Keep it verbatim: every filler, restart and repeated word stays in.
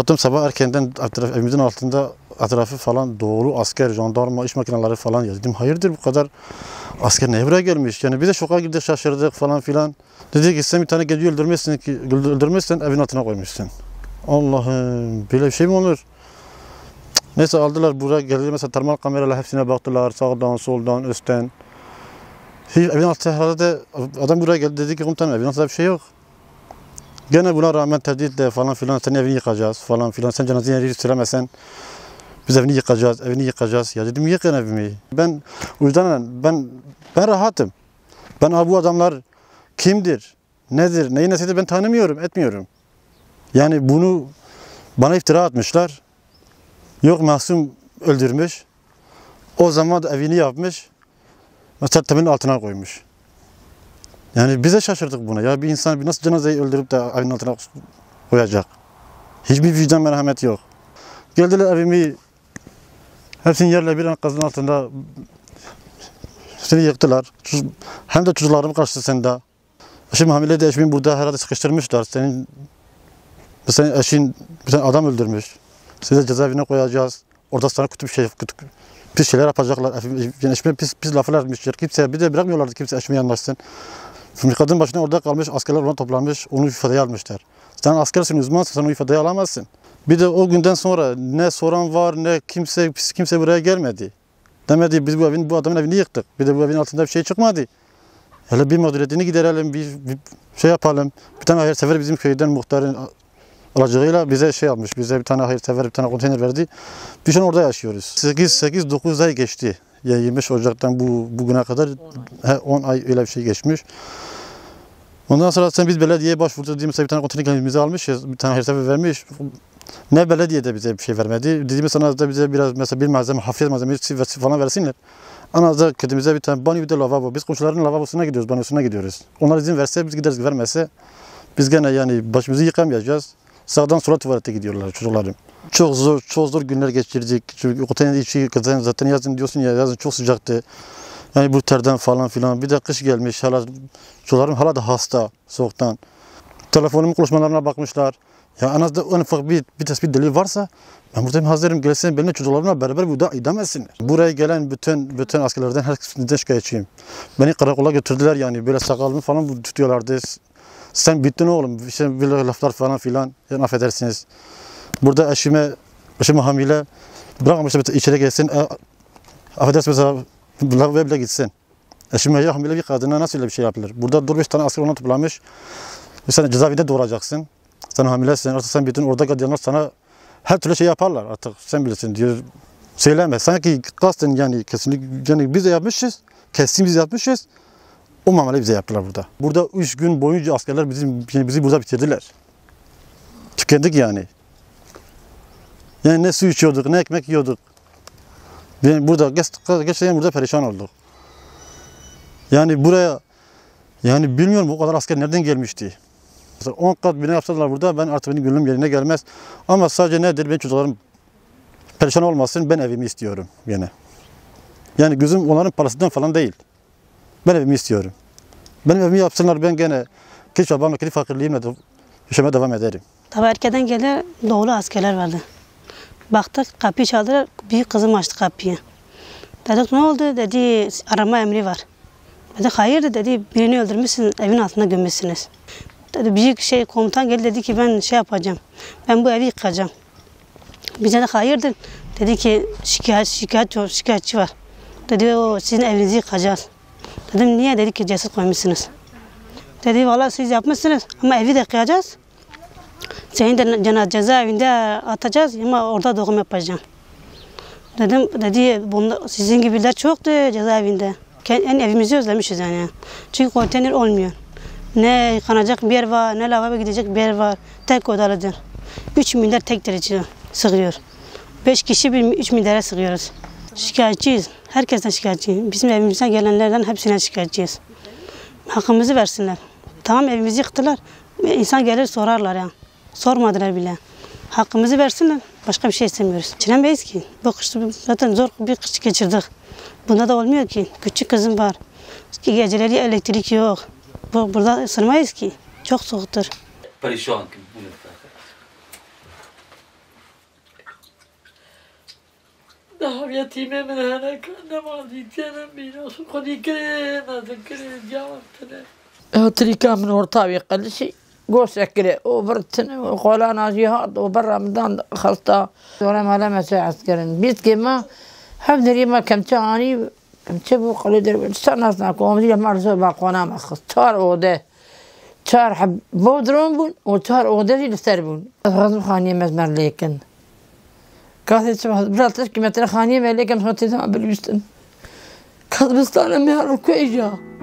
Kalktım sabah erkenden etraf, evimizin altında etrafı falan doğru asker, jandarma, iş makineleri falan yazdım. Hayırdır bu kadar asker ne buraya gelmiş? Yani biz de şoka girdik, şaşırdık falan filan. Dedi ki sen bir tane gece öldürmezsin ki, öldürmezsen evin altına koymuşsun. Allah'ım böyle bir şey mi olur? Neyse aldılar buraya geldi mesela termal kameralar hepsine baktılar sağdan soldan üstten. Evin altı herhalde adam buraya geldi dedi ki komutanım evin altında bir şey yok. Gene buna rağmen tehditle falan filan senin evini yıkacağız falan filan sen cenazeyi yeri süremezsen biz evini yıkacağız evini yıkacağız ya dedim yıkın evimi. Ben o yüzden ben ben rahatım. Ben abi bu adamlar kimdir nedir neyi nesidir ben tanımıyorum etmiyorum. Yani bunu bana iftira atmışlar. Yok masum öldürmüş. O zaman da evini yapmış. Mesela temelin altına koymuş. Yani bize şaşırdık buna. Ya bir insan nasıl cenazeyi öldürüp de evin altına koyacak? Hiçbir vicdan merhamet yok. Geldiler evimi. Hepsini yerle bir enkazın altında seni yıktılar. Hem de çocuklarım karşısında. Şimdi hamile de eşimi burada herhalde sıkıştırmışlar. Senin Senin eşin bir tane adam öldürmüş. Size cezaevine koyacağız. Orada sana kötü bir şey, kötü, pis şeyler yapacaklar. Yani eşime pis, pis laflar etmişler. Kimseye bir de bırakmıyorlardı kimse eşime yanlaşsın. Şimdi kadın başına orada kalmış, askerler ona toplanmış, onu ifadeye almışlar. Sen askersin, uzmansın, sen onu ifadeye alamazsın. Bir de o günden sonra ne soran var, ne kimse kimse buraya gelmedi. Demedi, biz bu evin, bu adamın evini yıktık. Bir de bu evin altında bir şey çıkmadı. Hele bir mağduriyetini giderelim, bir, bir şey yapalım. Bir tane her sefer bizim köyden muhtarın aracılığıyla bize şey yapmış, bize bir tane hayırsever, bir tane konteyner verdi. Biz şu an orada yaşıyoruz. sekiz dokuz ay geçti. Yani yirmi beş Ocak'tan bu, bugüne kadar on ay öyle bir şey geçmiş. Ondan sonra sen biz belediyeye başvurduk diye mesela bir tane konteyner kendimize almış, bir tane hayırsever vermiş. Ne belediye de bize bir şey vermedi. Dediğimiz sana da bize biraz mesela bir malzeme, hafif malzeme falan versinler. En azından kendimize bir tane banyo bir de lavabo. Biz komşuların lavabosuna gidiyoruz, banyosuna gidiyoruz. Onlar izin verse biz gideriz, vermezse biz gene yani başımızı yıkamayacağız. Sağdan sola tuvalete gidiyorlar çocuklarım. Çok zor, çok zor günler geçirdik. Çünkü otelin içi kızın zaten yazın diyorsun ya yazın çok sıcaktı. Yani bu terden falan filan. Bir de kış gelmiş hala çocuklarım hala da hasta soğuktan. Telefonumun konuşmalarına bakmışlar. Ya en az da en ufak bir, bir tespit delil varsa ben buradayım hazırım gelsin benimle çocuklarımla beraber burada idam etsinler. Buraya gelen bütün bütün askerlerden herkesten şikayetçiyim. Beni karakola götürdüler yani böyle sakalımı falan tutuyorlardı. Sen bittin oğlum, işte böyle laflar falan filan, yani affedersiniz. Burada eşime, eşime hamile, bırakmamışlar içeri gelsin, e, affedersiniz mesela, lavaboya bile gitsin. Eşime ya hamile bir kadına nasıl öyle bir şey yapılır? Burada durmuş tane asker ona toplamış, sen cezaevinde doğuracaksın, sen hamilesin, artık sen bittin, orada gardiyanlar sana her türlü şey yaparlar artık, sen bilirsin diyor. Söyleme, sanki kasten yani kesinlikle, yani biz de yapmışız, kesin biz yapmışız. O muameleyi bize yaptılar burada. Burada üç gün boyunca askerler bizim, yani bizi burada bitirdiler. Tükendik yani. Yani ne su içiyorduk, ne ekmek yiyorduk. Yani burada gerçekten burada perişan olduk. Yani buraya, yani bilmiyorum o kadar asker nereden gelmişti. on kat bina yaptılar burada, ben artık benim gönlüm yerine gelmez. Ama sadece nedir, benim çocuklarım perişan olmasın, ben evimi istiyorum yine. Yani gözüm onların parasından falan değil. Ben evimi istiyorum. Benim evimi yapsınlar ben gene keç babamla kendi fakirliğimle de yaşamaya devam ederim. Tabii erkeden geldi doğulu askerler vardı. Baktık kapıyı çaldılar, büyük kızım açtı kapıyı. Dedik ne oldu dedi arama emri var. Dedik hayır dedi birini öldürmüşsün evin altına gömmüşsünüz. Dedi büyük şey komutan geldi dedi ki ben şey yapacağım. Ben bu evi yıkacağım. Bize de hayırdır dedi ki şikayet şikayet şikayetçi var. Dedi o sizin evinizi yıkacağız. Dedim niye dedi ki ceset koymuşsunuz. Dedi vallahi siz yapmışsınız ama evi de kıyacağız. Seni de cezaevinde atacağız ama orada doğum yapacağım. Dedim dedi bunda sizin gibiler çoktu cezaevinde. Yani evimizi özlemişiz yani. Çünkü konteyner olmuyor. Ne yıkanacak bir yer var, ne lavabo gidecek bir yer var. Tek odalıdır. Üç milyar tek derece sığıyor. Beş kişi bir üç milyara sığıyoruz. Şikayetçiyiz. Herkesten şikayetçiyiz. Bizim evimizden gelenlerden hepsine şikayetçiyiz. Hakkımızı versinler. Tamam evimizi yıktılar. İnsan gelir sorarlar ya. Sormadılar bile. Hakkımızı versinler. Başka bir şey istemiyoruz. Çilemeyiz ki. Bu kış zaten zor bir kış geçirdik. Bunda da olmuyor ki. Küçük kızım var. Geceleri elektrik yok. Burada ısınmayız ki. Çok soğuktur. Perişan. La yatime me dejará cada maldita mira su codicrena de creyente. أتركها من ورطابي قل شيء قوس أكله وبرتن وقولنا جهاد وبرا مدان خلطة ولا ما لما ساعة كرن بيت كما حب نريما كم تعاني كم تبو قلي درب استأنسنا كم زي ما رزق باقونا ما خطار وده صار حب بودرون بون وصار وده زي لسربون غزو خانية مزمر لكن كاتي سبحان براتش كم ترى خانية ملكم صوتي زمان بالبستن كاتبستان مهارو كويجا.